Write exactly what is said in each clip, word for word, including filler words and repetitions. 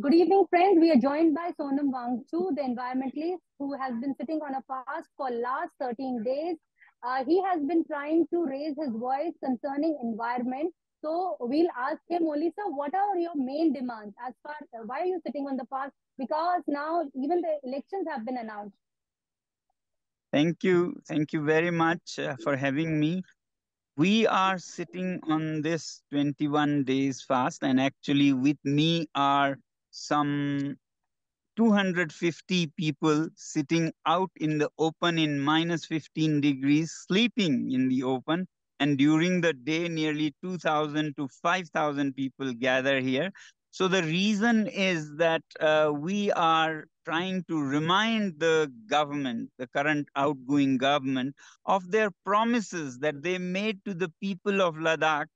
Good evening, friends. We are joined by Sonam Wangchuk, the environmentalist who has been sitting on a fast for last thirteen days. Uh, he has been trying to raise his voice concerning environment. So we'll ask him only, sir, what are your main demands as far as why are you sitting on the fast? Because now even the elections have been announced. Thank you. Thank you very much uh, for having me. We are sitting on this twenty-one days fast, and actually with me are some two hundred fifty people sitting out in the open in minus fifteen degrees, sleeping in the open. And during the day, nearly two thousand to five thousand people gather here. So the reason is that uh, we are trying to remind the government, the current outgoing government, of their promises that they made to the people of Ladakh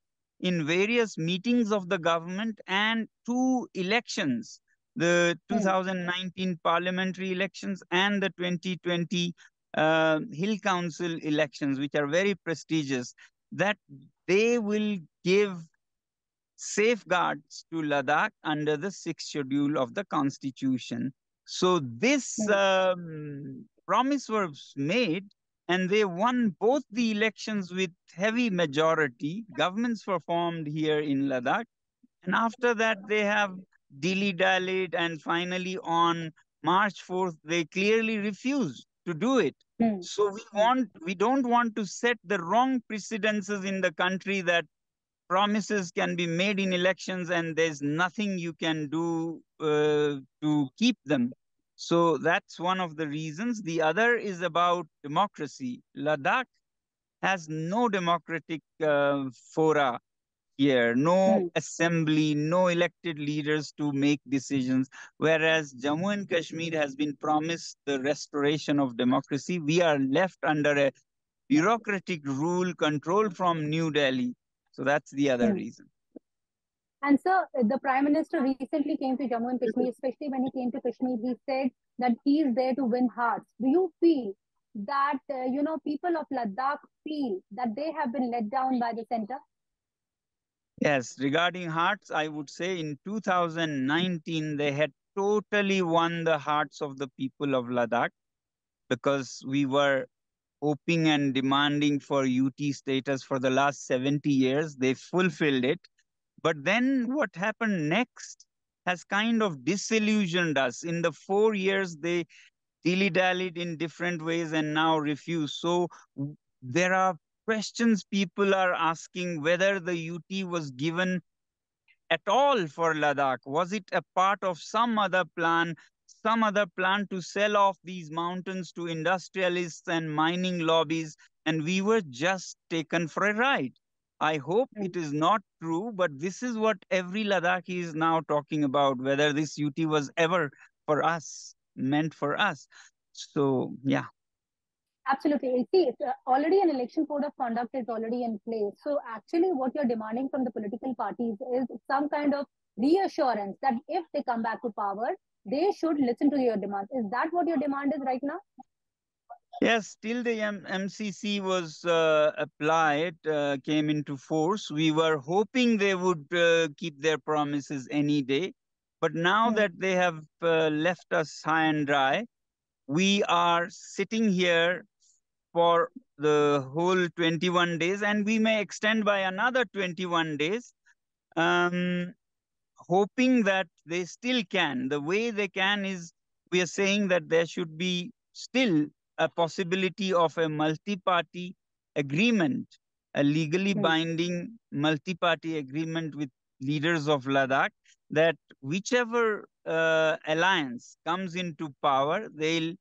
in various meetings of the government and two elections, the two thousand nineteen parliamentary elections and the twenty twenty uh, Hill Council elections, which are very prestigious, that they will give safeguards to Ladakh under the Sixth Schedule of the Constitution. So this um, promise was made, and they won both the elections with heavy majority. Governments were formed here in Ladakh. And after that, they have dilly-dallied, and finally on March fourth, they clearly refused to do it. Mm. So we want, we don't want to set the wrong precedences in the country that promises can be made in elections and there's nothing you can do uh, to keep them. So that's one of the reasons. The other is about democracy. Ladakh has no democratic uh, fora here, no assembly, no elected leaders to make decisions. Whereas Jammu and Kashmir has been promised the restoration of democracy, we are left under a bureaucratic rule controlled from New Delhi. So that's the other reason. And sir, the Prime Minister recently came to Jammu and Kashmir, especially when he came to Kashmir, he said that he is there to win hearts. Do you feel that, uh, you know, people of Ladakh feel that they have been let down by the centre? Yes, regarding hearts, I would say in two thousand nineteen, they had totally won the hearts of the people of Ladakh because we were hoping and demanding for U T status for the last seventy years. They fulfilled it. But then what happened next has kind of disillusioned us. In the four years, they dilly-dallied in different ways and now refuse. So there are questions people are asking whether the U T was given at all for Ladakh. Was it a part of some other plan, some other plan to sell off these mountains to industrialists and mining lobbies? And we were just taken for a ride. I hope it is not true, but this is what every Ladakhi is now talking about, whether this U T was ever for us, meant for us. So, yeah. Absolutely. You see, it's already an election code of conduct is already in place. So, actually, what you're demanding from the political parties is some kind of reassurance that if they come back to power, they should listen to your demand. Is that what your demand is right now? Yes, till the M C C was uh, applied, uh, came into force, we were hoping they would uh, keep their promises any day. But now mm-hmm. that they have uh, left us high and dry, we are sitting here for the whole twenty-one days, and we may extend by another twenty-one days, um, hoping that they still can. The way they can is we are saying that there should be still a possibility of a multi-party agreement, a legally okay. binding multi-party agreement with leaders of Ladakh, that whichever uh, alliance comes into power, they'll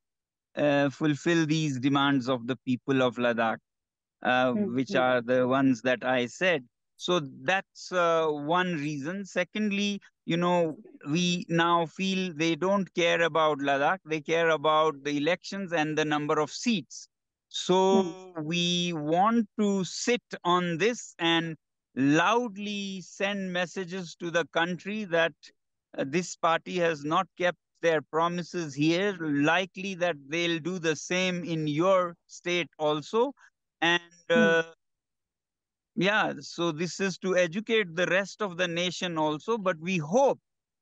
uh, fulfill these demands of the people of Ladakh, uh, okay. which are the ones that I said. So that's uh, one reason. Secondly, you know, we now feel they don't care about Ladakh. They care about the elections and the number of seats. So we want to sit on this and loudly send messages to the country that uh, this party has not kept their promises here. Likely that they'll do the same in your state also. And uh, mm. yeah, so this is to educate the rest of the nation also, but we hope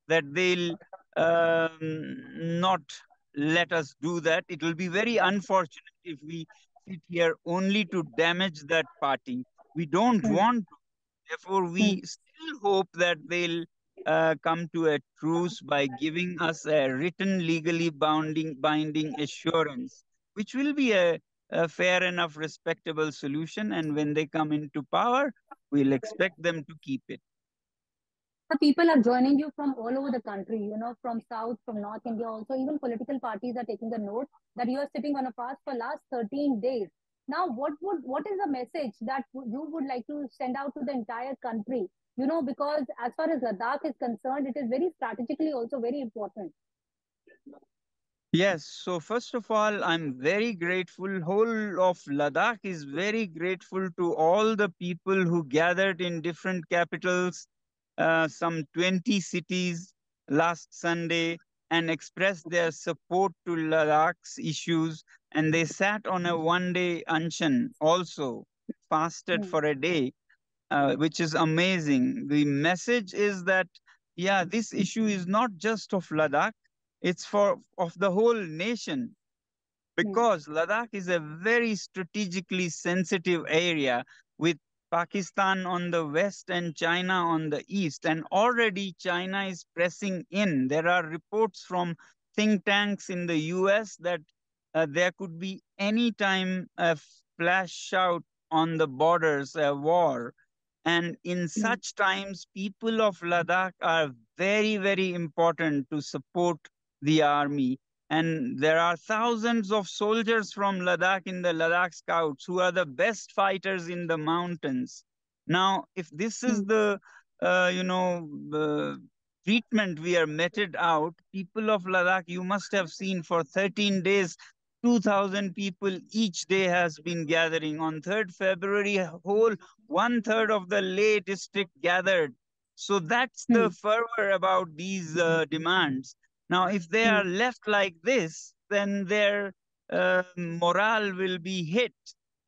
that they'll um, not let us do that. It will be very unfortunate if we sit here only to damage that party. We don't want to. Therefore, we still hope that they'll uh, come to a truce by giving us a written, legally binding, binding assurance, which will be a, a fair enough, respectable solution. And when they come into power, we'll expect them to keep it. The people are joining you from all over the country, you know, from South, from North India also. Even political parties are taking the note that you are sitting on a fast for last thirteen days. Now, what would what is the message that you would like to send out to the entire country? You know, because as far as Ladakh is concerned, it is very strategically also very important. Yes. So first of all, I'm very grateful. Whole of Ladakh is very grateful to all the people who gathered in different capitals, uh, some twenty cities last Sunday, and expressed their support to Ladakh's issues. And they sat on a one-day anshan also, fasted for a day, uh, which is amazing. The message is that, yeah, this issue is not just of Ladakh, it's for of the whole nation, because Ladakh is a very strategically sensitive area with Pakistan on the west and China on the east. And already China is pressing in. There are reports from think tanks in the U S that Uh, there could be any time a flash out on the borders, a war. And in such times, people of Ladakh are very, very important to support the army. And there are thousands of soldiers from Ladakh in the Ladakh Scouts who are the best fighters in the mountains. Now, if this is the, uh, you know, uh, treatment we are meted out, people of Ladakh, you must have seen for thirteen days, two thousand people each day has been gathering. On third February, whole one-third of the Leh district gathered. So that's the mm. fervor about these uh, demands. Now, if they are left like this, then their uh, morale will be hit.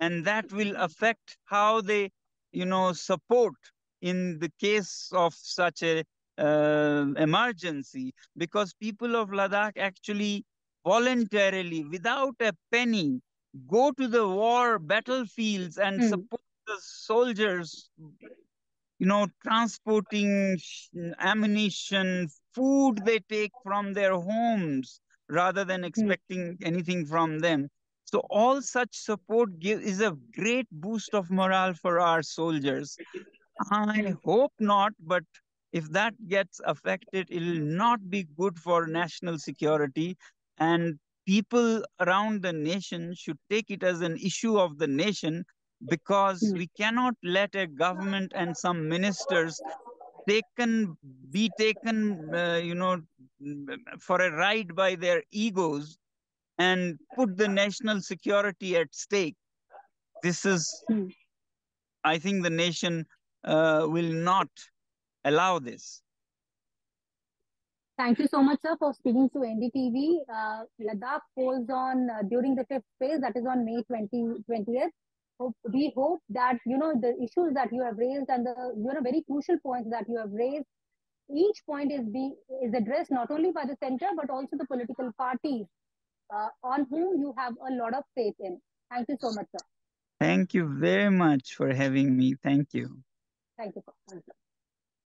And that will affect how they, you know, support in the case of such a uh, emergency. Because people of Ladakh actually voluntarily, without a penny, go to the war battlefields and mm. support the soldiers, you know, transporting ammunition, food they take from their homes rather than expecting mm. anything from them. So all such support give, is a great boost of morale for our soldiers. I hope not, but if that gets affected, it will not be good for national security. And people around the nation should take it as an issue of the nation, because we cannot let a government and some ministers taken, be taken, uh, you know, for a ride by their egos and put the national security at stake. This is, I think the nation uh, will not allow this. Thank you so much, sir, for speaking to N D T V. Uh, Ladakh polls on uh, during the fifth phase, that is on May twentieth. Hope, we hope that, you know, the issues that you have raised and the, you know, very crucial points that you have raised, each point is being is addressed not only by the center but also the political parties uh, on whom you have a lot of faith in. Thank you so much, sir. Thank you very much for having me. Thank you. Thank you. Sir. Thank you.